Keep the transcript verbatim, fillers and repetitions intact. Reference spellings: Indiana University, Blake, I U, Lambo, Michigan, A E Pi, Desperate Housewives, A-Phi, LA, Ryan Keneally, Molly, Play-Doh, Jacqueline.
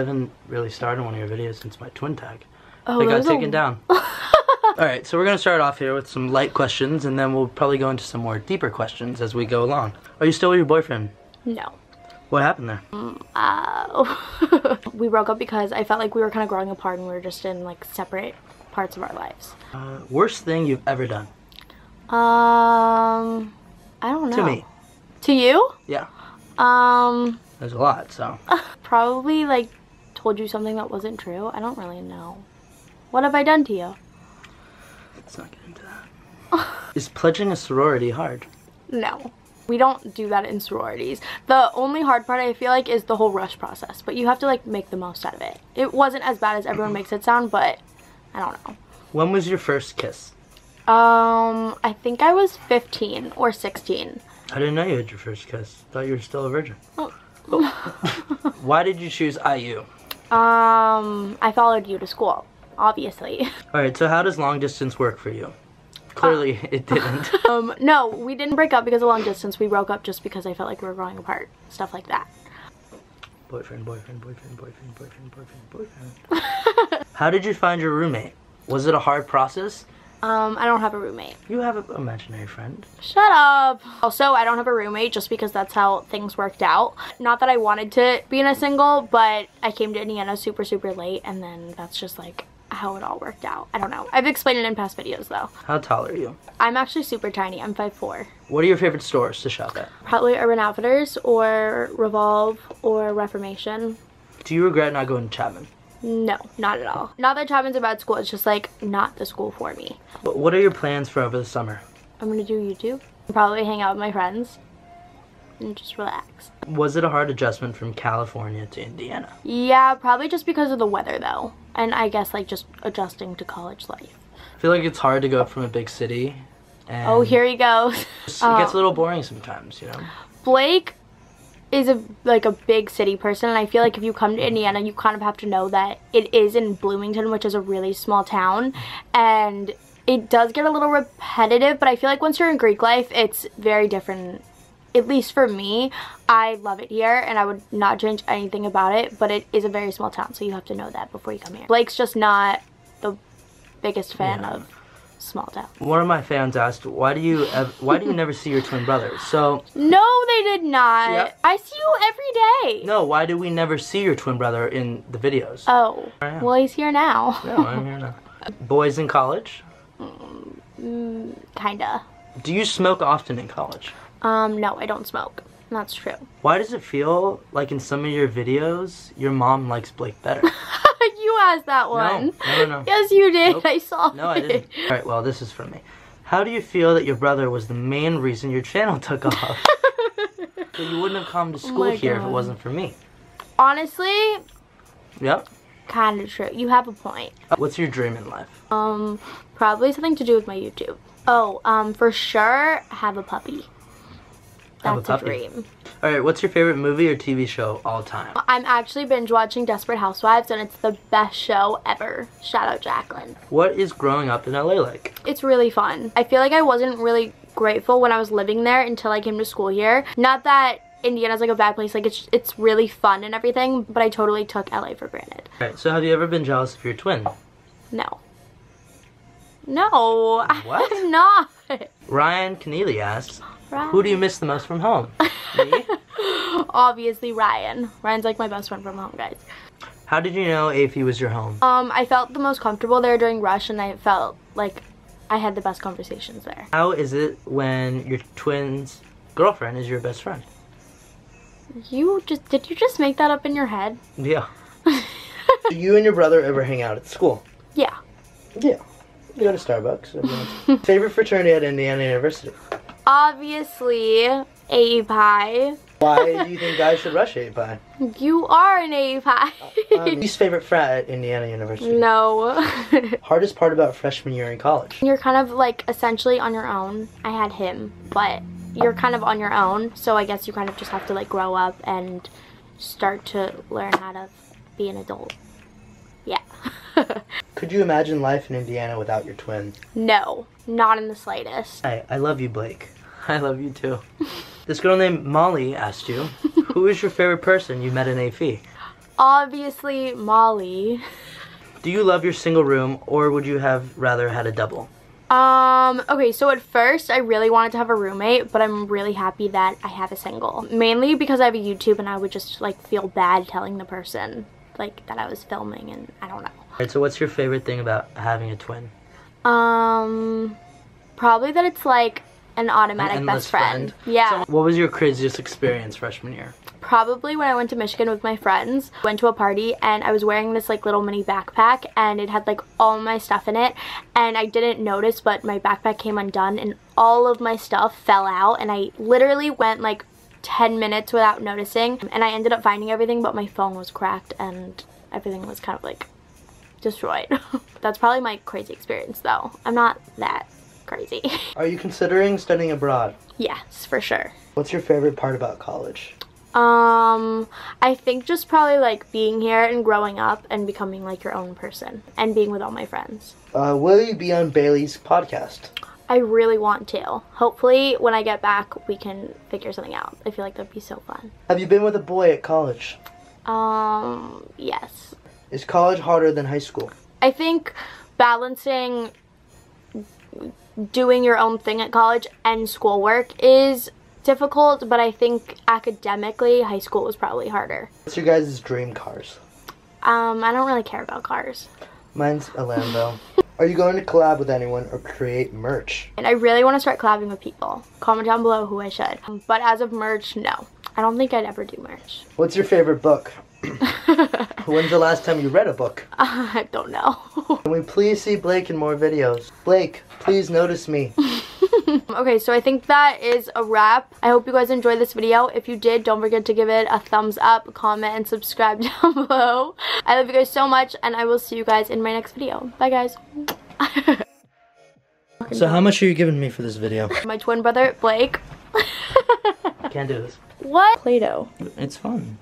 I haven't really started one of your videos since my twin tag. Oh, it got taken a... down. Alright, so we're going to start off here with some light questions, and then we'll probably go into some more deeper questions as we go along. Are you still with your boyfriend? No. What happened there? Mm, uh, we broke up because I felt like we were kind of growing apart and we were just in like separate parts of our lives. Uh, worst thing you've ever done? Um, I don't know. To me. To you? Yeah. Um. There's a lot, so. Probably like told you something that wasn't true. I don't really know. What have I done to you? Let's not get into that. Is pledging a sorority hard? No. We don't do that in sororities. The only hard part I feel like is the whole rush process, but you have to like make the most out of it. It wasn't as bad as everyone makes it sound, but I don't know. When was your first kiss? Um, I think I was fifteen or sixteen. I didn't know you had your first kiss. Thought you were still a virgin. Oh. Oh. Why did you choose I U? Um, I followed you to school, obviously. All right, so how does long distance work for you? Clearly, uh, it didn't. um, no, we didn't break up because of long distance. We broke up just because I felt like we were growing apart. Stuff like that. Boyfriend, boyfriend, boyfriend, boyfriend, boyfriend, boyfriend, boyfriend. How did you find your roommate? Was it a hard process? Um, I don't have a roommate. You have an imaginary friend. Shut up. Also, I don't have a roommate just because that's how things worked out. Not that I wanted to be in a single, but I came to Indiana super, super late, and then that's just like how it all worked out. I don't know. I've explained it in past videos though. How tall are you? I'm actually super tiny. I'm five foot four. What are your favorite stores to shop at? Probably Urban Outfitters or Revolve or Reformation. Do you regret not going to Chapman? No, not at all. Not that Chapman's a bad school, it's just like not the school for me. But what are your plans for over the summer? I'm gonna do YouTube. Probably hang out with my friends and just relax. Was it a hard adjustment from California to Indiana? Yeah, probably just because of the weather though. And I guess like just adjusting to college life. I feel like it's hard to go from a big city and oh, here he goes. It oh. gets a little boring sometimes, you know? Blake is a like a big city person, and I feel like if you come to Indiana, you kind of have to know that it is in Bloomington, which is a really small town, and it does get a little repetitive, but I feel like once you're in Greek life, it's very different. At least for me, I love it here and I would not change anything about it, but it is a very small town, so you have to know that before you come here. Blake's just not the biggest fan yeah. of small town. One of my fans asked, why do you ever, why do you never see your twin brother? So no, they did not. Yep. I see you every day. No, why do we never see your twin brother in the videos? Oh, well, he's here now. No, I'm here now. Boys in college? Mm, kinda. Do you smoke often in college? Um, no, I don't smoke. That's true. Why does it feel like in some of your videos, your mom likes Blake better? You asked that one. No, no, no. Yes, you did. Nope. I saw no, it. No, I didn't. All right, well, this is from me. How do you feel that your brother was the main reason your channel took off? So you wouldn't have come to school oh here God. if it wasn't for me. Honestly? Yep. Kind of true. You have a point. Uh, what's your dream in life? Um, probably something to do with my YouTube. Oh, um, for sure, have a puppy. That's a, a dream. Alright, what's your favorite movie or T V show all time? I'm actually binge watching Desperate Housewives, and it's the best show ever. Shout out Jacqueline. What is growing up in L A like? It's really fun. I feel like I wasn't really grateful when I was living there until I came to school here. Not that Indiana's like a bad place, like it's it's really fun and everything, but I totally took L A for granted. Alright, so have you ever been jealous of your twin? No. No, what? I have not. Ryan Keneally asks, Ryan. Who do you miss the most from home? Me? Obviously Ryan. Ryan's like my best friend from home, guys. How did you know A-Phi was your home? Um, I felt the most comfortable there during rush, and I felt like I had the best conversations there. How is it when your twin's girlfriend is your best friend? You just, did you just make that up in your head? Yeah. Do you and your brother ever hang out at school? Yeah. Yeah. You go to Starbucks. Favorite fraternity at Indiana University? Obviously, A E Pi. Why do you think guys should rush A E Pi? You are an A E Pi. uh, um, least favorite frat at Indiana University? No. Hardest part about freshman year in college? You're kind of like essentially on your own. I had him, but you're kind of on your own. So I guess you kind of just have to like grow up and start to learn how to be an adult. Yeah. Could you imagine life in Indiana without your twin? No, not in the slightest. Hey, I love you, Blake. I love you too. This girl named Molly asked you, who is your favorite person you met in A-Phi? obviously Molly. Do you love your single room, or would you have rather had a double? Um, okay, so at first I really wanted to have a roommate, but I'm really happy that I have a single. Mainly because I have a YouTube and I would just like feel bad telling the person like that I was filming, and I don't know. Alright, so what's your favorite thing about having a twin? Um, probably that it's like an automatic an best friend. friend. Yeah. So what was your craziest experience freshman year? Probably when I went to Michigan with my friends. Went to a party and I was wearing this like little mini backpack and it had like all my stuff in it, and I didn't notice but my backpack came undone and all of my stuff fell out, and I literally went like ten minutes without noticing, and I ended up finding everything, but my phone was cracked and everything was kind of like destroyed. That's probably my crazy experience though. I'm not that crazy. Are you considering studying abroad? Yes, for sure. What's your favorite part about college? Um, I think just probably like being here and growing up and becoming like your own person and being with all my friends. Uh, will you be on Bailey's podcast? I really want to. Hopefully when I get back we can figure something out. I feel like that'd be so fun. Have you been with a boy at college? Um, yes. Is college harder than high school? I think balancing doing your own thing at college and schoolwork is difficult, but I think academically high school was probably harder. What's your guys' dream cars? Um, I don't really care about cars. Mine's a Lambo. Are you going to collab with anyone or create merch? And I really want to start collabing with people. Comment down below who I should. But as of merch, no. I don't think I'd ever do merch. What's your favorite book? When's the last time you read a book? Uh, I don't know. Can we please see Blake in more videos? Blake, please notice me. Okay, so I think that is a wrap. I hope you guys enjoyed this video. If you did, don't forget to give it a thumbs up, comment, and subscribe down below. I love you guys so much, and I will see you guys in my next video. Bye, guys. So how much are you giving me for this video? My twin brother, Blake. Can't do this. What? Play-Doh. It's fun.